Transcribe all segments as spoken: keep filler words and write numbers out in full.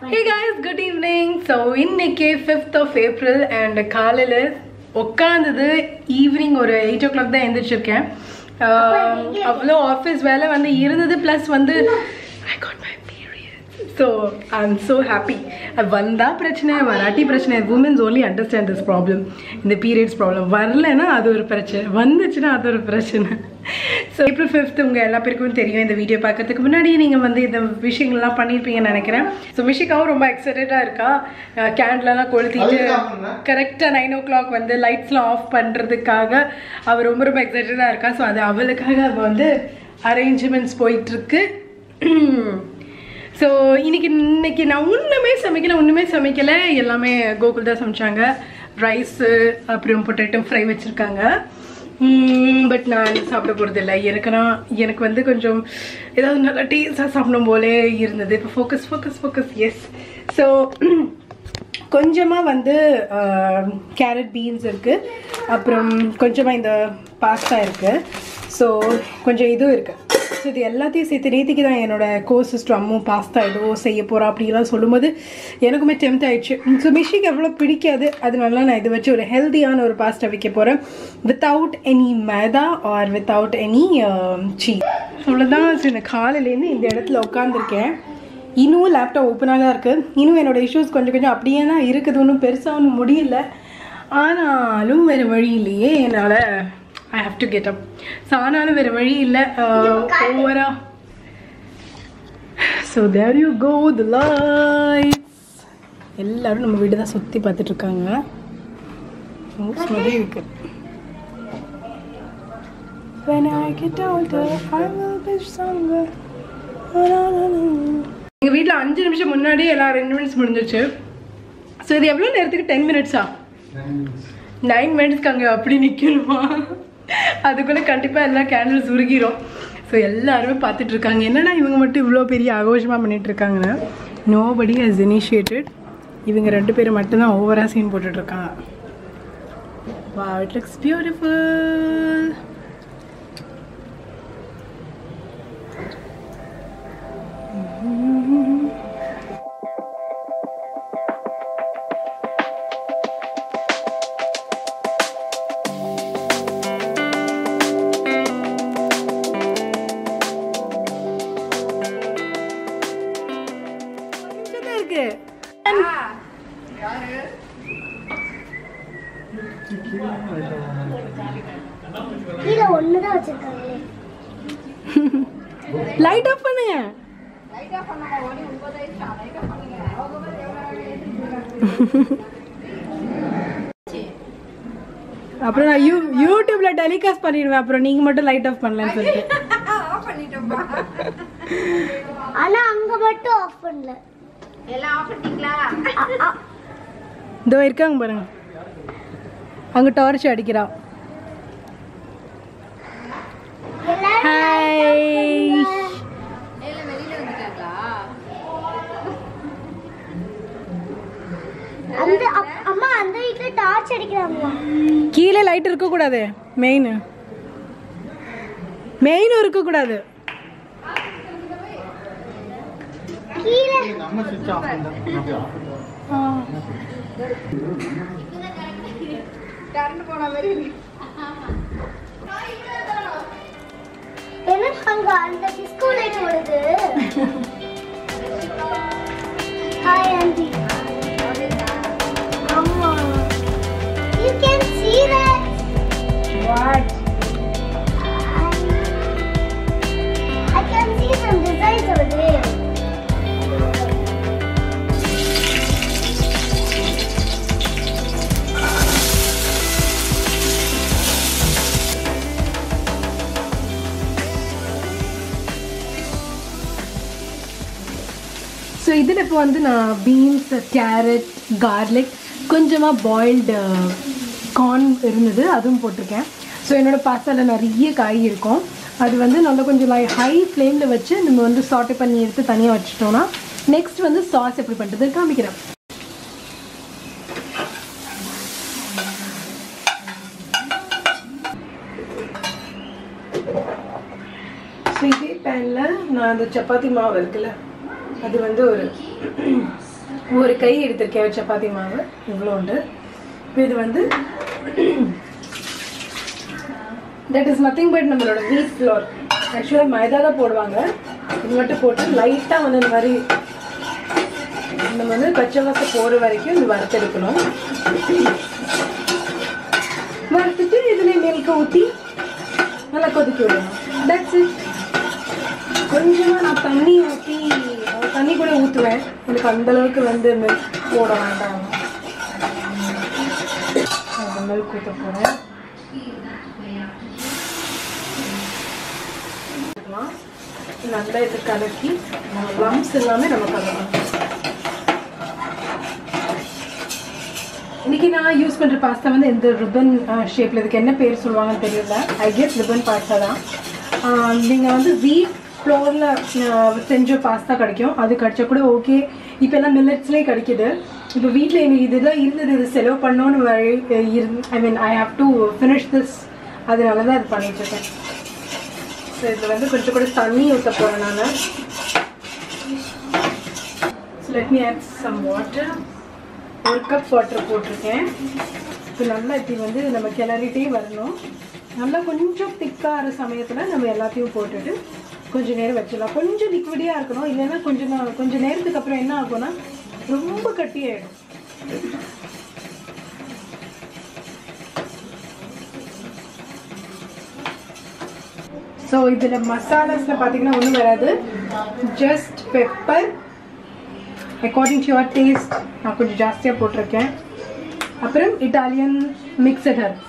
Hey guys, good evening. So இன்னைக்கு fifth of April and காலையில உட்கார்ந்தது evening ஒரு eight o'clock தான் எந்திரிச்சிருக்கேன். அவ்வளோ ஆஃபீஸ் வேலை வந்து இருந்தது, ப்ளஸ் வந்து I got my period. So I'm so happy. வந்தா பிரச்சனை, வராட்டி பிரச்சனை. Women's only understand this problem. இந்த periods problem. வரலன்னா அது ஒரு பிரச்சனை, வந்துச்சுன்னா அது ஒரு பிரச்சனை. ஸோ ஏப்ரல் ஃபிஃப்த் உங்கள் எல்லா பேருக்கும் தெரியும். இந்த வீடியோ பார்க்குறதுக்கு முன்னாடி நீங்கள் வந்து இந்த விஷயங்கள்லாம் பண்ணியிருப்பீங்கன்னு நினைக்கிறேன். ஸோ விஷிகாவும் ரொம்ப எக்ஸைட்டடாக இருக்கா. கேண்ட்லலாம் கொளுத்திட்டு கரெக்டாக நைன் ஓ கிளாக் வந்து லைட்ஸ்லாம் ஆஃப் பண்ணுறதுக்காக அவள் ரொம்ப ரொம்ப எக்ஸைட்டடாக இருக்கா. ஸோ அது அவளுக்காக அவள் வந்து அரேஞ்ச்மெண்ட்ஸ் போயிட்டுருக்கு. ஸோ இன்னைக்கு இன்னைக்கு நான் ஒன்றுமே சமைக்கலை ஒன்றுமே சமைக்கலை எல்லாமே கோகுல் தான் சமைச்சாங்க. ரைஸு அப்புறம் பொட்டேட்டோ ஃப்ரை வச்சுருக்காங்க. பட் நான் சாப்பிட போகிறதில்ல. எனக்குன்னா எனக்கு வந்து கொஞ்சம் ஏதாவது நல்லா டேஸ்டாக சாப்பிடும் போலே இருந்தது. இப்போ focus focus focus yes. So கொஞ்சமாக வந்து கேரட் பீன்ஸ் இருக்குது, அப்புறம் கொஞ்சமாக இந்த பாஸ்தா இருக்குது, ஸோ கொஞ்சம் இதுவும் இருக்குது. ஸோ இது எல்லாத்தையும் சேர்த்து நேற்றுக்கு தான் என்னோடய கோ சிஸ்டம் அம்மும் பாஸ்தா ஏதோ செய்ய போகிறா அப்படிலாம் சொல்லும்போது எனக்குமே டெம்ட் ஆகிடுச்சு. ஸோ மிஷிக்கு அவ்வளோ பிடிக்காது, அதனால நான் இதை வச்சு ஒரு ஹெல்த்தியான ஒரு பாஸ்தா வைக்க போகிறேன் without any maida or without any cheese. அவ்வளோதான். ஸோ இந்த காலையிலேருந்து இந்த இடத்துல உட்காந்துருக்கேன். இன்னும் லேப்டாப் ஓப்பனாக தான் இருக்குது. இன்னும் என்னோடய இஷ்யூஸ் கொஞ்சம் கொஞ்சம் அப்படியே தான் இருக்குது, ஒன்றும் பெருசாக ஒன்றும் முடியல. ஆனாலும் வேறு வழி இல்லையே, என்னால் I have to get up. So ஆனாலும் வேறு வழி இல்லை. ஓவரா so there you go the lights. எல்லாரும் நம்ம வீடு தான் சுற்றி பார்த்துட்டு இருக்காங்க. இருக்கு When I get older, I will be stronger. எங்கள் வீட்டில் அஞ்சு நிமிஷம் முன்னாடி எல்லாம் ரெண்டு மினிட்ஸ் முடிஞ்சிச்சு. ஸோ இது எவ்வளோ நேரத்துக்கு டென் மினிட்ஸா நைன் மினிட்ஸ்க்கு அங்கே அப்படி நிற்கணுமா? அதுக்குள்ளே கண்டிப்பாக எல்லாம் கேண்டில்ஸ் உருகிரும். ஸோ எல்லாருமே பார்த்துட்ருக்காங்க என்னன்னா இவங்க மட்டும் இவ்வளோ பெரிய ஆகோஷமாக பண்ணிகிட்ருக்காங்கன்னா. Nobody has initiated. இவங்க ரெண்டு பேரும் மட்டும்தான் ஓவராக சீன் போட்டுட்ருக்காங்க. Wow, it looks beautiful. Light off பண்ணுங்க. லைட் ஆஃப் பண்ணுங்க. ஒளி ஒன்பது ஐந்து லைட் ஆஃப் பண்ணுங்க. ஓகே அப்புறம் நான் யூடியூப்ல டெலிகாஸ்ட் பண்ணிடுவேன். அப்புறம் நீங்க மட்டும் லைட் ஆஃப் பண்ணலன்னு சொல்லிட்டு ஆஃப் பண்ணிட்டோம்மா. ஆனா அங்க மட்டும் ஆஃப் பண்ணல. எல்லாம் ஆஃப் பண்ணிட்டீங்களா? தோ இருக்காங்க பாருங்க. அங்க டார்ச் அடிக்குறா. கீழே லைட் இருக்க கூடாது, மெயின் மெயின் இருக்க கூடாது. You can see that. What? I, I can see some designs over there. So idhila po vandu na beans, carrot, garlic, konjama boiled corn இருந்தது, அதுவும் போட்டிருக்கேன். ஸோ என்னோடய பாஸ்தாவில் நிறைய காய் இருக்கும். அது வந்து நல்லா கொஞ்சம் லை ஹை ஃப்ளேமில் வச்சு நம்ம வந்து சாட்டை பண்ணி எடுத்து தனியாக வச்சுட்டோன்னா நெக்ஸ்ட் வந்து சாஸ் எப்படி பண்ணுறது காமிக்கிறேன். ஸோ இதே பேனில் நான் அந்த சப்பாத்தி மாவு இருக்குல்ல அது வந்து ஒரு ஒரு கை எடுத்துக்கேன் சப்பாத்தி மாவு இவ்ளோண்டு. இது வந்து that is nothing but நம்மளோட wheat flour. actually மைதா தான் போடுவாங்க. இது மட்டும் போட்டு லைட்டா வந்து இந்த மாதிரி நம்ம வந்து பச்சை வாச போற வரைக்கும் இது வறுத்து எடுக்கணும். வறுத்துட்டு இதுல மில்க் ஊத்தி நல்லா கொதிக்க விடணும். that's it. கொஞ்சமா நான் தண்ணி ஊத்தி தண்ணி கூட ஊற்றுவேன். எனக்கு அந்த அளவுக்கு வந்து மில்க் போட வேண்டாம். மில்க் ஊற்ற போகிறேன். நல்லா இது கலக்கி நம்ம லம்ஸ் எல்லாமே நம்ம கலக்கலாம். இன்னைக்கு நான் யூஸ் பண்ணுற பாஸ்தா வந்து இந்த ரிப்பன் ஷேப்பில், இதுக்கு என்ன பேர் சொல்லுவாங்கன்னு தெரியல. ஐ கெஸ் ரிப்பன் பாஸ்தா தான். நீங்கள் வந்து வீட் फ्लोर से पास्ता कूड़ा ओके मिलेट्सलिए कल सेलव पड़ो I mean I have to finish this पड़िटे कुछ तणी ऊपर ना let me add some water और कप वाटर पट्टे ना इतनी नम्बर किलरिटे वरण ना कुछ तिका समय नम्बर एल्तें கொஞ்ச நேரம் வச்சலாம். கொஞ்சம் லிக்விடியா இருக்கணும், இல்லனா கொஞ்சம் கொஞ்சம் நேரத்துக்கு அப்புறம் என்ன ஆகும்னா ரொம்ப கட்டி ஆயிடும். சோ இதுல மசாலாஸ்ல பாத்தீங்கன்னா ஒண்ணும் வராது, just pepper according to your taste. நான் கொஞ்சம் ஜாஸ்தியா போட்டுருக்கேன். அப்புறம் இட்டாலியன் மிக்ஸ்டு ஹெர்ப்ஸ்.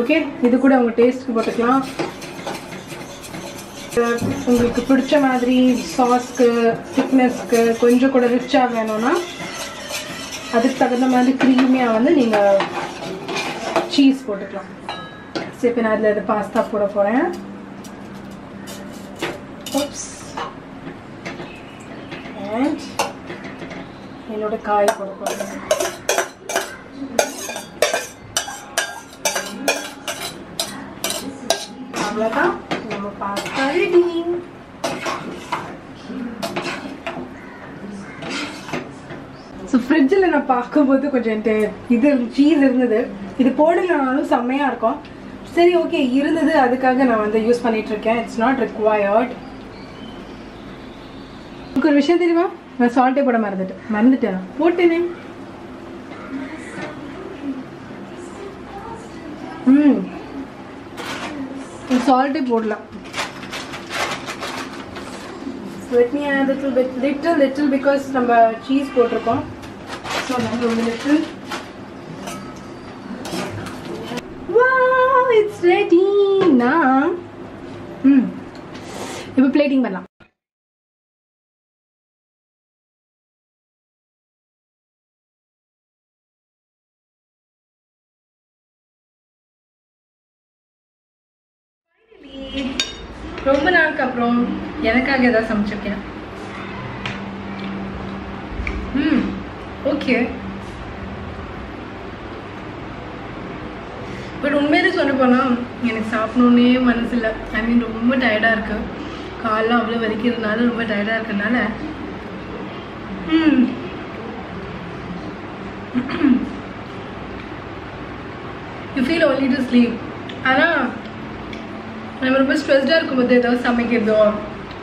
ओके इतकूड उंग टेस्ट पट्टुक्कलाम पिडिच्च मादिरी सॉस थिकनेस कोंजम कूड रिच्चा वेणुमना अदुक्कु तगुंद मादिरी क्रीमिया वंदु नींगा चीज़ पट्टुक्कलाम. सो इप्पो नान इदुल इदु पास्ता पोड पोरेन. ओप्स एंड इन्नोड काई पोड पोरेन. நம்ம பாஸ்தா ரெடி. சோ ஃப்ரிட்ஜ்ல நான் பாக்கும்போது கொஞ்சம் இது சீஸ் இருந்தது, இது போடலனாலும் செமையா இருக்கும். சரி ஓகே இருந்தது, அதுக்காக நான் வந்து யூஸ் பண்ணிட்டு இருக்கேன். It's not required. உங்களுக்கு ஒரு விஷயம் தெரியுமா, நான் சால்ட்டே போட மறந்துட்டேன். மறந்துட்டேன் போட்டேனே. ம் salt போடலாம். let me add a little bit little little because நம்ம cheese போட்டுறோம். so நம்ம ஒரு little wow it's ready na. ம் இப்போ plating பண்ணலாம். ரொம்ப நாளுக்கு அப்புறம் எனக்காக ஏதாவது சமைச்சிருக்கேன். ம் ஓகே பட் உண்மையிலே சொல்ல போனால் எனக்கு சாப்பிடணுன்னே மனசு இல்லை. ஐ மீன் ரொம்ப டயர்டாக இருக்கு. காலைல அவ்வளோ வலிக்கிறதுனால ரொம்ப டயர்டாக இருக்கிறதுனால hmm you feel only to sleep. ஆனால் நம்ம ரொம்ப ஸ்ட்ரெஸ்டாக இருக்கும்போது ஏதாவது சமைக்கிறதோ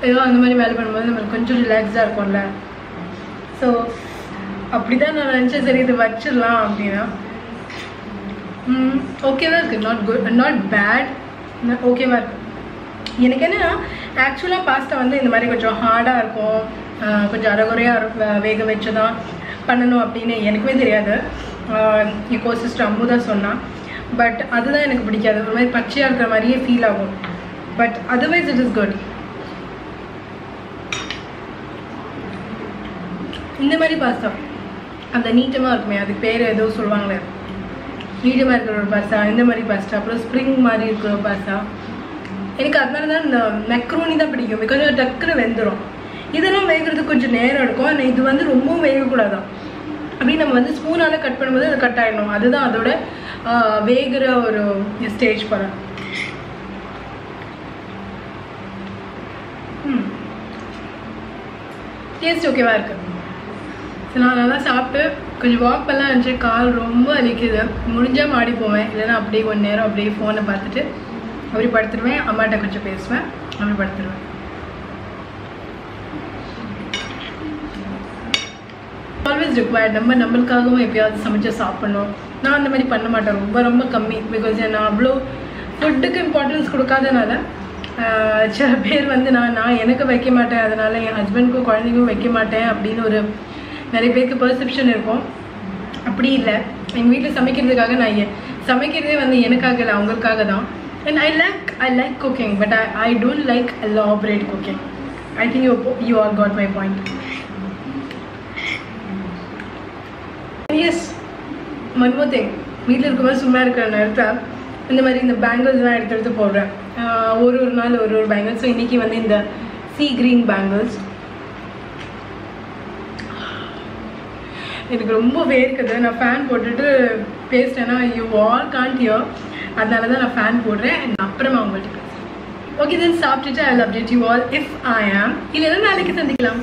ஏதோ அந்த மாதிரி வேலை பண்ணும்போது நம்மளுக்கு கொஞ்சம் ரிலாக்ஸாக இருக்கும்ல. ஸோ அப்படி தான் நான் நினச்சேன், சரி இது வச்சிடலாம் அப்படின்னா. ஓகேவா இருக்குது, நாட் குட் நாட் பேட், ஓகேவா இருக்குது. எனக்கு என்னென்னா ஆக்சுவலாக பாஸ்தா வந்து இந்த மாதிரி கொஞ்சம் ஹார்டாக இருக்கும், கொஞ்சம் அரைகுறையாக வேக வச்சு தான் பண்ணணும் அப்படின்னு எனக்குமே தெரியாது. என் சிஸ்டர் அம்மு தான் சொன்னான். பட் அதுதான் எனக்கு பிடிக்காது, ஒரு மாதிரி பச்சையாக இருக்கிற மாதிரியே ஃபீல் ஆகும். But otherwise it is good. இந்த மாதிரி பாஸ்தா அந்த நீட்டமாக இருக்குமே, அதுக்கு பேர் ஏதோ சொல்லுவாங்களே, நீட்டமாக இருக்கிற ஒரு பாஸ்தா, இந்த மாதிரி பாஸ்தா, அப்புறம் ஸ்ப்ரிங் மாதிரி இருக்கிற ஒரு பாஸ்தா, எனக்கு அதனால தான் இந்த மெக்ரோனி தான் பிடிக்கும். பிகாஸ் டக்குன்னு வெந்துடும். இதெல்லாம் வேகிறதுக்கு கொஞ்சம் நேரம் எடுக்கும். ஆனால் இது வந்து ரொம்பவும் வேகக்கூடாதான். அப்படி நம்ம வந்து ஸ்பூனால் கட் பண்ணும்போது அது கட் ஆகிடணும். அதுதான் அதோட வேகிற ஒரு ஸ்டேஜ் போகிறேன். ம் டேஸ்ட். ஸோ நான் நல்லா சாப்பிட்டு கொஞ்சம் வாக் பண்ணலாம் நினச்சி கால் ரொம்ப அழிக்குது. முடிஞ்சால் மாடி போவேன், இல்லைன்னா அப்படியே கொஞ்சம் நேரம் அப்படியே ஃபோனை பார்த்துட்டு அப்படி படுத்துடுவேன். அம்மாட்ட கொஞ்சம் பேசுவேன், அப்படி படுத்துடுவேன். Always required. நம்ம நம்மளுக்காகவும் எப்பயாவது சமைச்சு சாப்பிட்ணும். நான் அந்த மாதிரி பண்ண மாட்டேன், ரொம்ப ரொம்ப கம்மி. பிகாஸ் நான் அவ்வளோ ஃபுட்டுக்கு இம்பார்ட்டன்ஸ் கொடுக்காதனால சில பேர் வந்து நான் நான் எனக்கு வைக்க மாட்டேன், அதனால் என் ஹஸ்பண்டுக்கும் குழந்தைக்கும் வைக்க மாட்டேன் அப்படின்னு ஒரு நிறைய பேருக்கு பெர்செப்ஷன் இருக்கும். அப்படி இல்லை, எங்கள் வீட்டில் சமைக்கிறதுக்காக நான் சமைக்கிறதே வந்து எனக்காக இல்லை, அவங்களுக்காக தான். And I like I like cooking, but I I don't like elaborate cooking. I think you you all got my point. Yes, one more thing. வீட்டில் இருக்கும்போது சும்மா இருக்கிற நேரத்தில் இந்த மாதிரி இந்த பேங்கிள்ஸ்லாம் எடுத்து எடுத்து போடுறேன். ஒரு ஒரு நாள் ஒரு ஒரு பேங்கிள்ஸ். ஸோ இன்றைக்கி வந்து இந்த சீ கிரீன் பேங்கிள்ஸ் எனக்கு ரொம்ப வேர்க்குது. நான் ஃபேன் போட்டுட்டு பேசிட்டேன்னா யூ ஆல் காண்ட் ஹியர், அதனால தான் நான் ஃபேன் போடுறேன். அப்புறமா அவங்கள்ட்ட பேசுகிறேன். ஓகே, தென் சாப்பிட்டுட்டு I will update you all if I am. இல்லைன்னா நாளைக்கு சந்திக்கலாம்.